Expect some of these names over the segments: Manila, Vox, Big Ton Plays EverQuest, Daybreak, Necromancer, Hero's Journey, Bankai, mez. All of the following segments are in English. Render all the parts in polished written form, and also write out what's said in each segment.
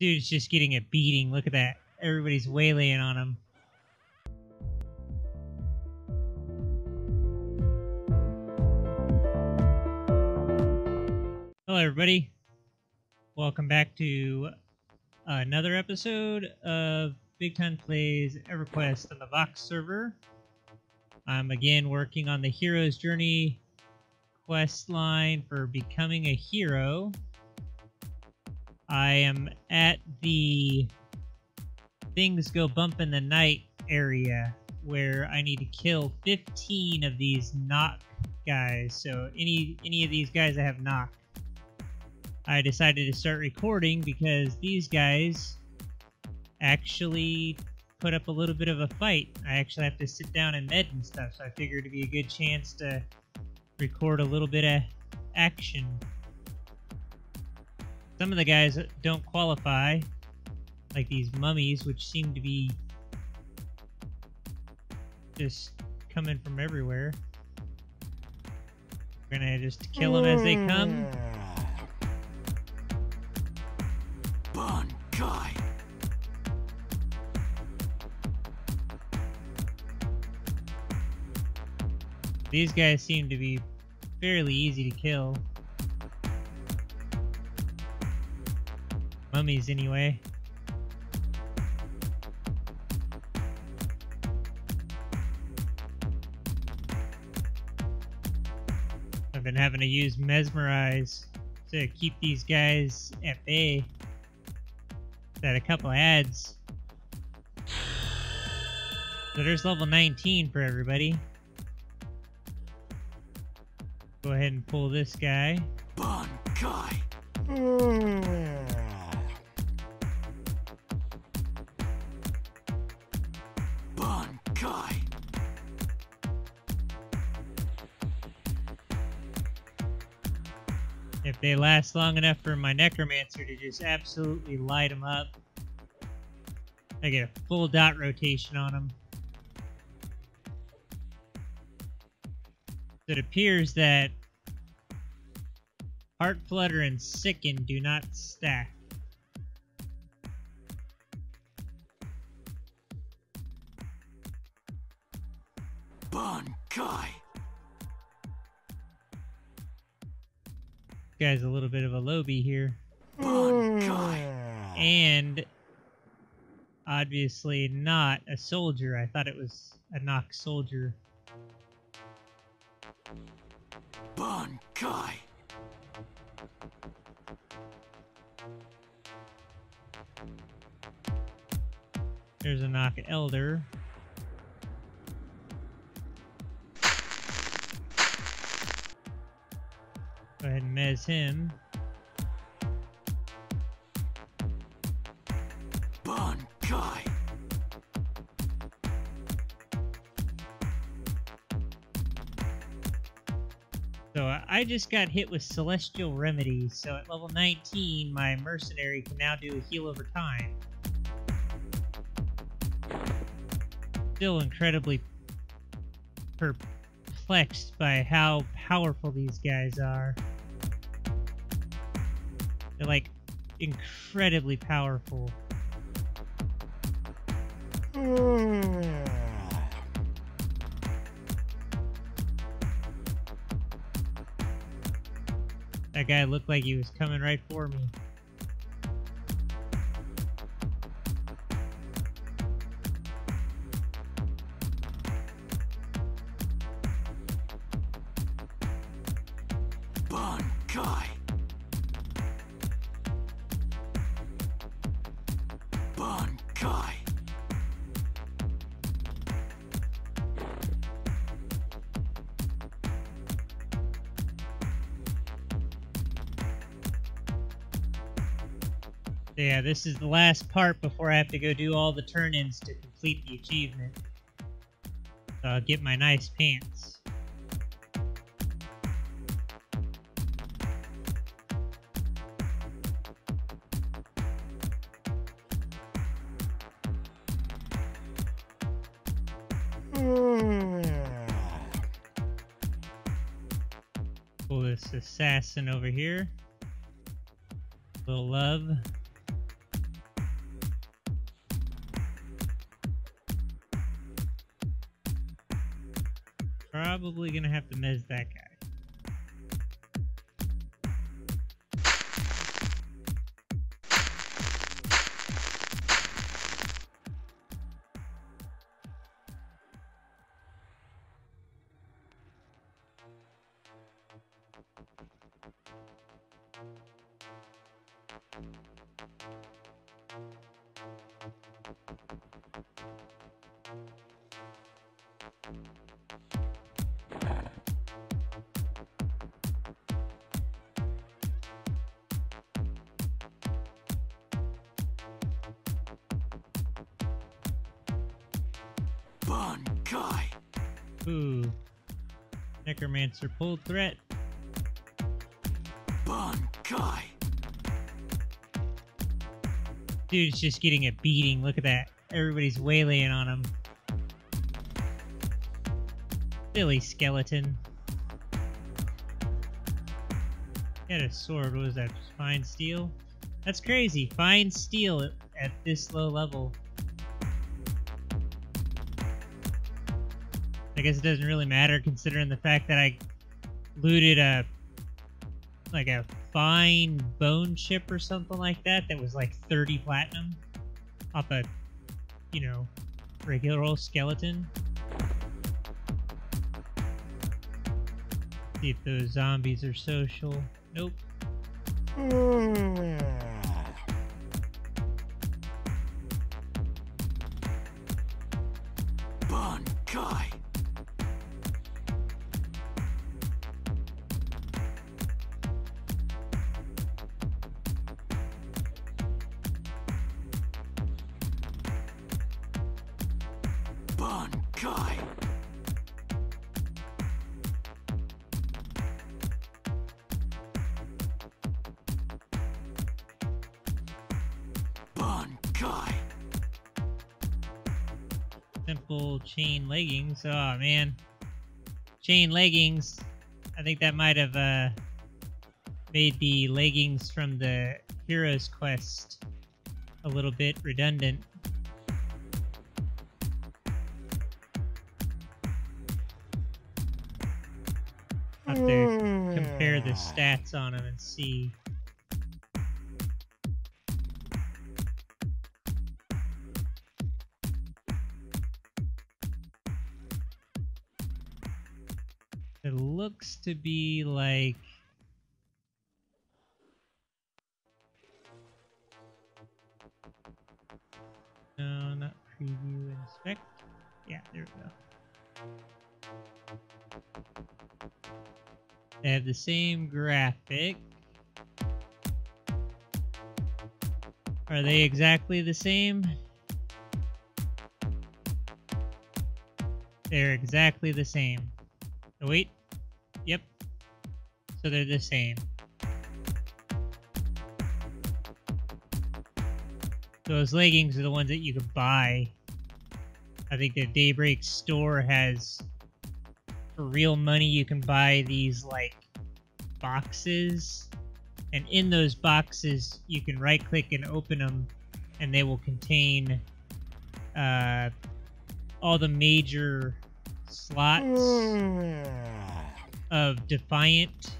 dude's just getting a beating. Look at that. Everybody's waylaying on him. Hello, everybody. Welcome back to another episode of Big Ton Plays EverQuest on the Vox server. I'm again working on the Hero's Journey quest line for becoming a hero. I am at the Things Go Bump in the Night area where I need to kill 15 of these knock guys. So any of these guys I have knocked, I decided to start recording because these guys actually put up a little bit of a fight. I actually have to sit down and med and stuff, so I figured it'd be a good chance to record a little bit of action. Some of the guys don't qualify, like these mummies, which seem to be just coming from everywhere. We're gonna just kill them as they come. These guys seem to be fairly easy to kill. Mummies, anyway. I've been having to use Mesmerize to keep these guys at bay. Had a couple ads. So there's level 19 for everybody. Go ahead and pull this guy. Bon guy. Bon guy. If they last long enough for my necromancer to just absolutely light them up, I get a full dot rotation on them. It appears that Heart Flutter and Sicken do not stack. Bon guy. Guy's a little bit of a lowbie here. Bon guy. And obviously not a soldier. I thought it was a knock soldier. Bon guy. There's a knock elder. Go ahead and mez him. Bon guy. So I just got hit with Celestial Remedy, so at level 19, my mercenary can now do a heal over time. Still incredibly perplexed by how powerful these guys are. They're like incredibly powerful. That guy looked like he was coming right for me. Bon guy. Bon guy. Yeah, this is the last part before I have to go do all the turn-ins to complete the achievement. So I'll get my nice pants. Pull this assassin over here. Little love. probably gonna have to mez that guy. Ooh. Necromancer pulled threat. Bonkai. Dude's just getting a beating. Look at that. Everybody's waylaying on him. Silly skeleton. He had a sword. What was that? Fine steel? That's crazy. Fine steel at this low level. I guess it doesn't really matter considering the fact that I looted a like a fine bone chip or something like that that was like 30 platinum off a, you know, regular old skeleton. See if those zombies are social. Nope. Bonkai. Simple chain leggings. Oh man, chain leggings. I think that might have made the leggings from the Hero's Quest a little bit redundant. Have to compare the stats on them and see. It looks to be like no, not preview, inspect. Yeah, there we go. They have the same graphic. Are they exactly the same? They're exactly the same. Oh, wait. Yep. So they're the same. Those leggings are the ones that you can buy. I think the Daybreak store has, for real money, you can buy these, like, boxes. And in those boxes, you can right-click and open them, and they will contain all the major slots of Defiant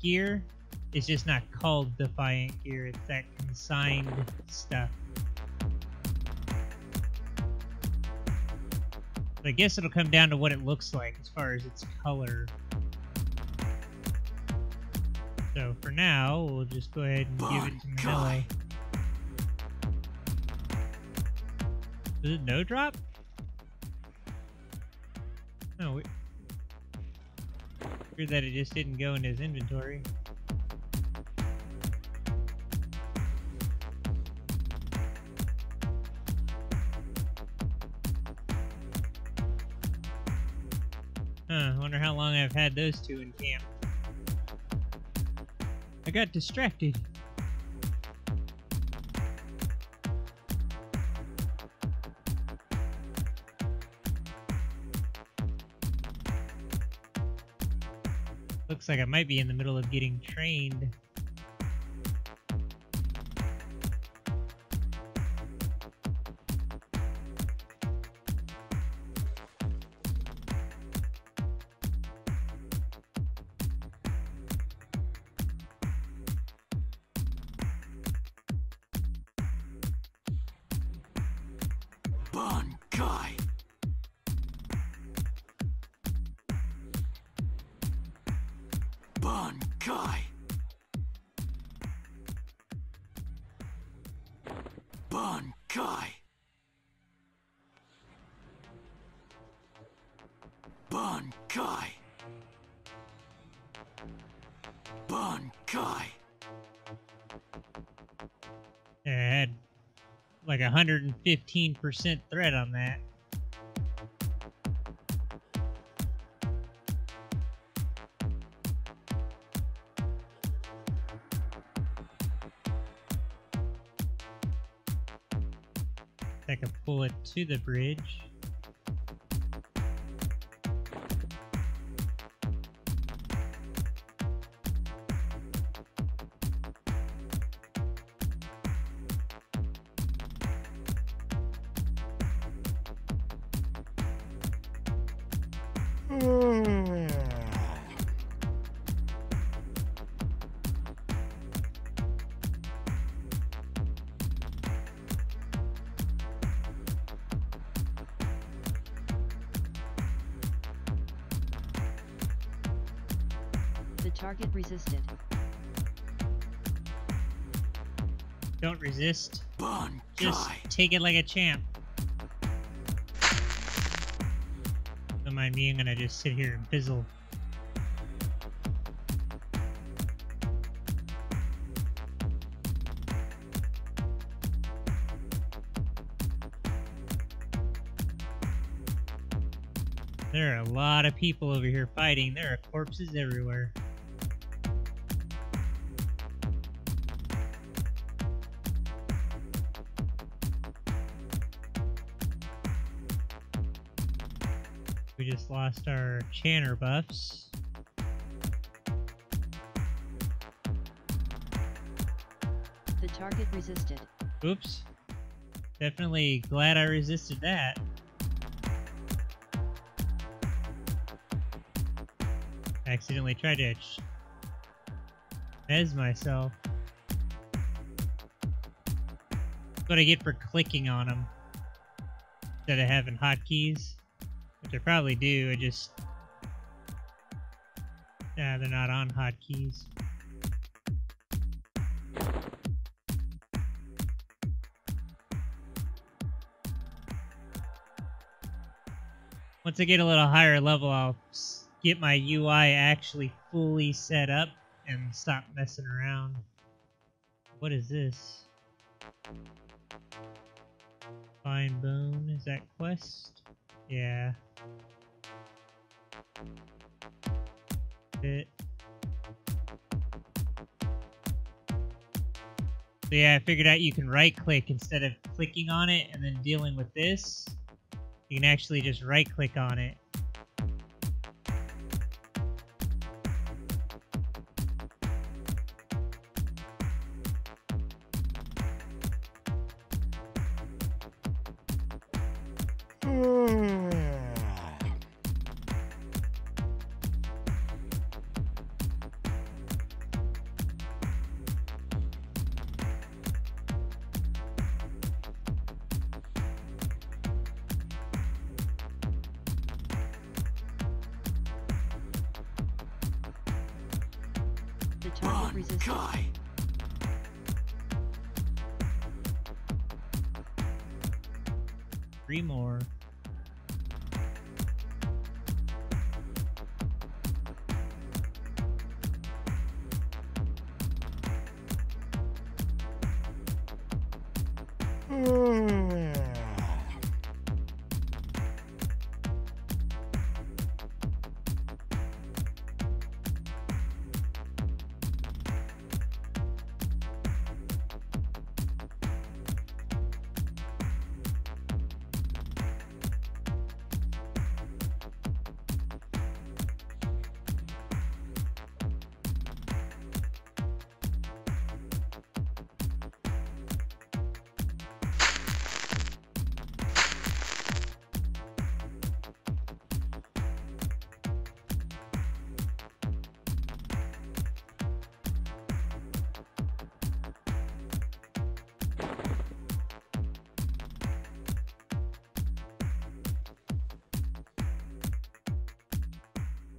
gear. It's just not called Defiant gear, it's that consigned stuff. But I guess it'll come down to what it looks like as far as its color. So for now, we'll just go ahead and give it to Manila. Is it no drop? No, weird that it just didn't go in his inventory. Huh, I wonder how long I've had those two in camp. I got distracted. Looks like I might be in the middle of getting trained. Bankai! Bankai! Bankai! Bankai! Bankai! Yeah, I had like 115% threat on that. I can pull it to the bridge. Target resisted. Don't resist. Just take it like a champ. Don't mind me, I'm gonna just sit here and bizzle. There are a lot of people over here fighting. There are corpses everywhere. We just lost our Chanter buffs. The target resisted. Oops. Definitely glad I resisted that. I accidentally tried to mez myself. That's what I get for clicking on them instead of having hotkeys. Which I probably do, I just... Nah, they're not on hotkeys. Once I get a little higher level, I'll get my UI actually fully set up and stop messing around. What is this? Fine Bone, is that quest? Yeah. It. So yeah, I figured out you can right click instead of clicking on it and then dealing with this. You can actually just right click on it. Bankai! Three more.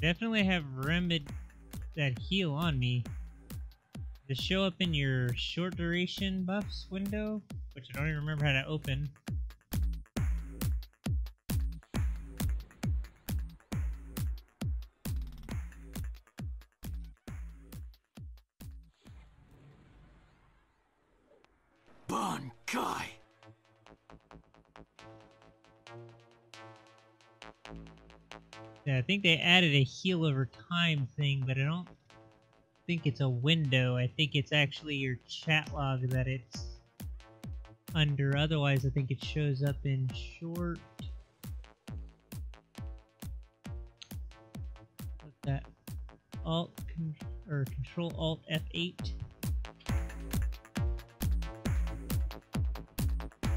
Definitely have Remedy that heal on me. To show up in your short duration buffs window, which I don't even remember how to open. Yeah, I think they added a heal over time thing, but I don't think it's a window. I think it's actually your chat log that it's under. Otherwise, I think it shows up in short. What's that? Control Alt F8. I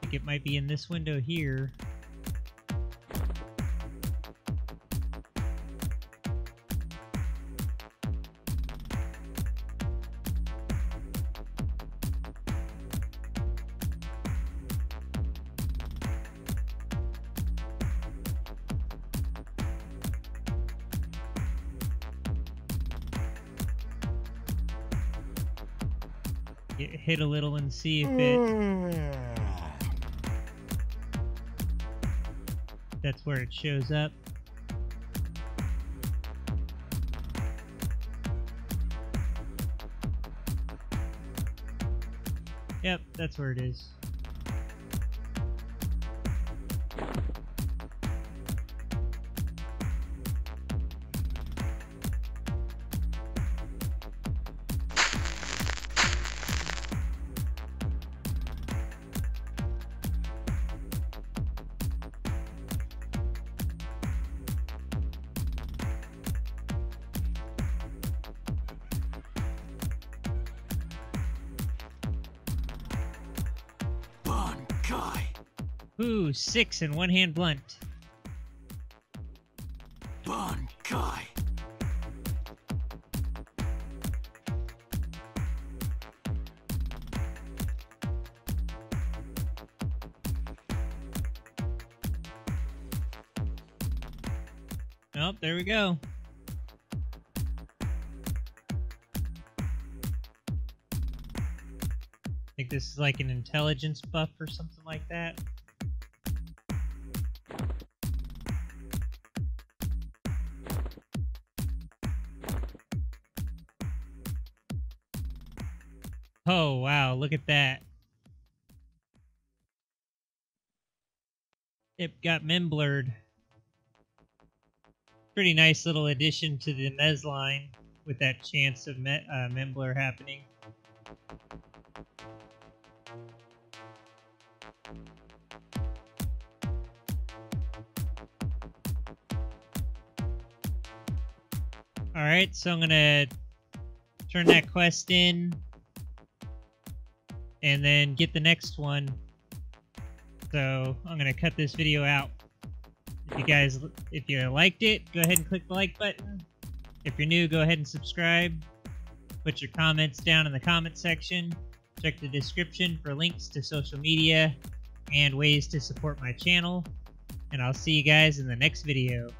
think it might be in this window here. Hit a little and see if it... That's where it shows up. Yep, that's where it is. Ooh, 6 and one hand blunt. Bonkai. Oh, there we go. I think this is like an intelligence buff or something like that. Oh, wow, look at that. It got mem blurred. Pretty nice little addition to the mez line with that chance of mem blur happening. Alright, so I'm gonna turn that quest in. And then get the next one. So I'm gonna cut this video out. If you liked it, go ahead and click the like button. If you're new, go ahead and subscribe. Put your comments down in the comment section. Check the description for links to social media and ways to support my channel. And I'll see you guys in the next video.